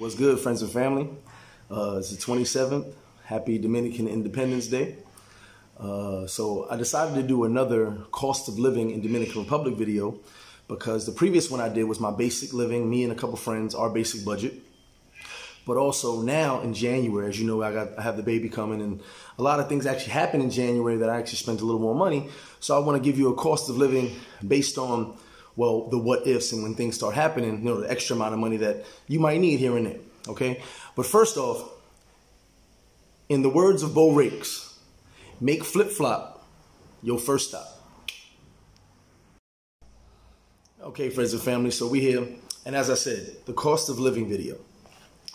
What's good, friends and family? It's the 27th. Happy Dominican Independence Day. So I decided to do another cost of living in Dominican Republic video because the previous one I did was my basic living, me and a couple friends, our basic budget. But also now in January, as you know, I have the baby coming, and a lot of things actually happen in January that I actually spent a little more money. So I want to give you a cost of living based on, well, the what ifs and when things start happening, you know, the extra amount of money that you might need here and there. Okay. But first off, in the words of Beau Rakes, make Flip Flop your first stop. Okay, friends and family. So we here, and as I said, the cost of living video.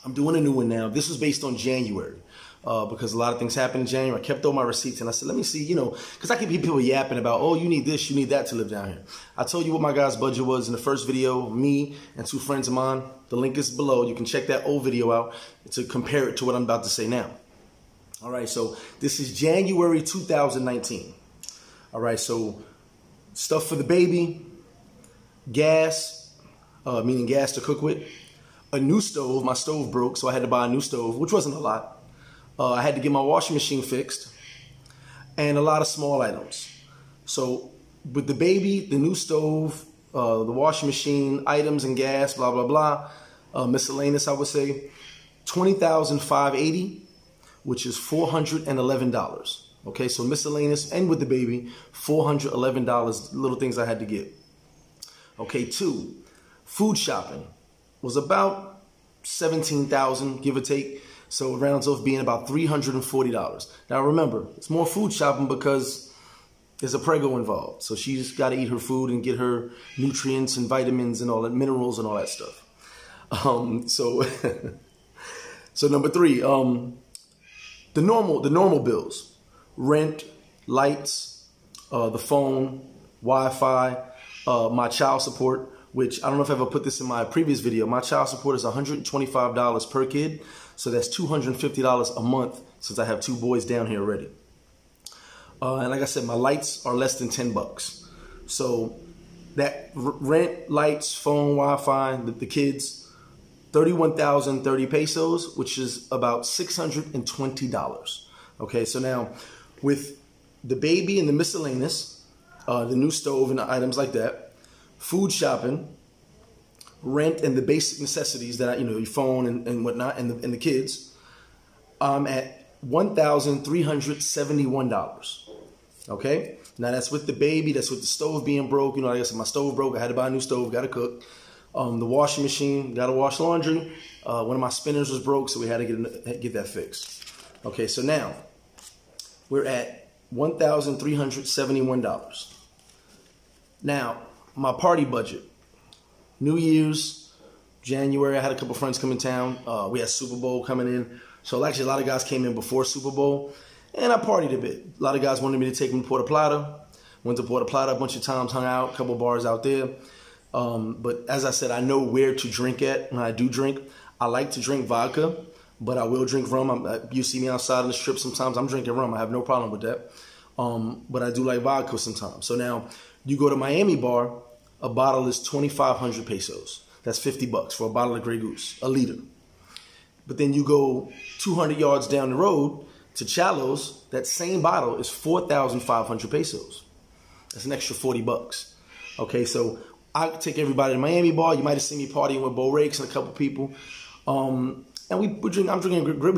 I'm doing a new one now. This was based on January because a lot of things happened in January. I kept all my receipts and I said, let me see, you know, because I could be people yapping about, oh, you need this, you need that to live down here. I told you what my guy's budget was in the first video, me and two friends of mine. The link is below. You can check that old video out to compare it to what I'm about to say now. All right, so this is January 2019. All right, so stuff for the baby, gas, meaning gas to cook with. A new stove. My stove broke, so I had to buy a new stove, which wasn't a lot. I had to get my washing machine fixed, and a lot of small items. So with the baby, the new stove, the washing machine, items and gas, blah, blah, blah, miscellaneous, I would say, $20,580, which is $411. Okay, so miscellaneous and with the baby, $411, little things I had to get. Okay, two, food shopping was about $17,000, give or take. So it rounds off being about $340. Now remember, it's more food shopping because there's a preggo involved. So she's got to eat her food and get her nutrients and vitamins and all that, minerals and all that stuff. So number three, the normal bills, rent, lights, the phone, Wi-Fi, my child support, which I don't know if I ever put this in my previous video. My child support is $125 per kid. So that's $250 a month since I have two boys down here already. And like I said, my lights are less than 10 bucks. So that rent, lights, phone, Wi-Fi, the kids, 31,030 pesos, which is about $620. Okay, so now with the baby and the miscellaneous, the new stove and the items like that, food shopping, rent, and the basic necessities that, you know, your phone and whatnot, and the kids, I'm at $1,371. Okay? Now that's with the baby, that's with the stove being broke. You know, like I said, my stove broke. I had to buy a new stove, got to cook. The washing machine, got to wash laundry. One of my spinners was broke, so we had to get that fixed. Okay, so now we're at $1,371. Now, my party budget, New Year's, January, I had a couple friends come in town. We had Super Bowl coming in. So actually a lot of guys came in before Super Bowl, and I partied a bit. A lot of guys wanted me to take them to Puerto Plata. Went to Puerto Plata a bunch of times, hung out, a couple bars out there. But as I said, I know where to drink at when I do drink. I like to drink vodka, but I will drink rum. You see me outside on the strip sometimes. I'm drinking rum. I have no problem with that. But I do like vodka sometimes. So now you go to Miami Bar, a bottle is 2,500 pesos. That's 50 bucks for a bottle of Grey Goose, a liter. But then you go 200 yards down the road to Challows, that same bottle is 4,500 pesos. That's an extra 40 bucks. Okay, so I take everybody to Miami Bar. You might have seen me partying with Beau Rakes and a couple people. And we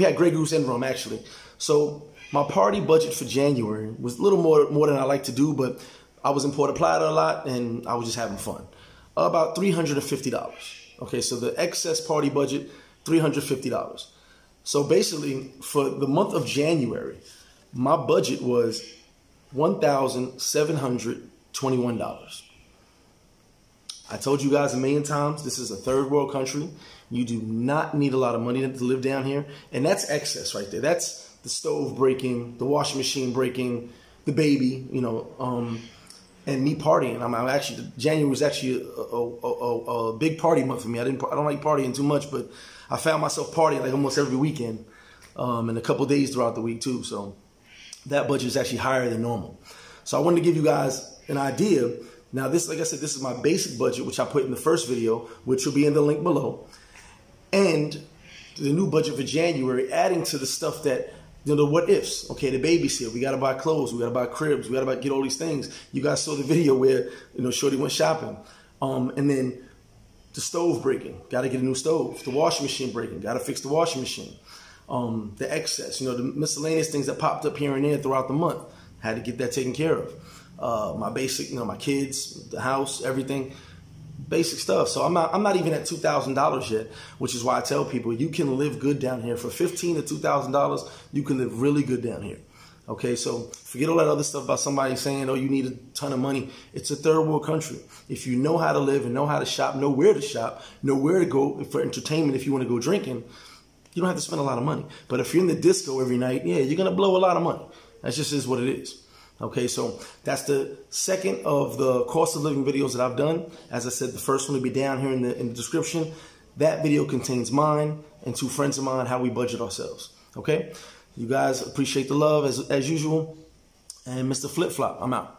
had Grey Goose and rum, actually. So my party budget for January was a little more than I like to do, but I was in Puerto Plata a lot, and I was just having fun. About $350. Okay, so the excess party budget, $350. So basically, for the month of January, my budget was $1,721. I told you guys a million times, this is a third world country. You do not need a lot of money to live down here, and that's excess right there. That's the stove breaking, the washing machine breaking, the baby, you know, and me partying. I'm actually, January was actually a big party month for me. I don't like partying too much, but I found myself partying like almost every weekend, and a couple of days throughout the week too. So that budget is actually higher than normal. So I wanted to give you guys an idea. Now this, like I said, this is my basic budget, which I put in the first video, which will be in the link below. And the new budget for January, adding to the stuff that, you know, the what ifs. Okay, the baby's here. We got to buy clothes. We got to buy cribs. We got to get all these things. You guys saw the video where, you know, Shorty went shopping. And then the stove breaking. Got to get a new stove. The washing machine breaking. Got to fix the washing machine. The excess, you know, the miscellaneous things that popped up here and there throughout the month. Had to get that taken care of. My basic, you know, my kids, the house, everything. Basic stuff. So I'm not even at $2,000 yet, which is why I tell people you can live good down here. For $1,500 to $2,000, you can live really good down here. Okay, so forget all that other stuff about somebody saying, oh, you need a ton of money. It's a third world country. If you know how to live and know how to shop, know where to shop, know where to go for entertainment if you want to go drinking, you don't have to spend a lot of money. But if you're in the disco every night, yeah, you're going to blow a lot of money. That just is what it is. Okay, so that's the second of the cost of living videos that I've done. As I said, the first one will be down here in the description. That video contains mine and two friends of mine, how we budget ourselves. Okay, you guys appreciate the love as usual. And Mr. Flip Flop, I'm out.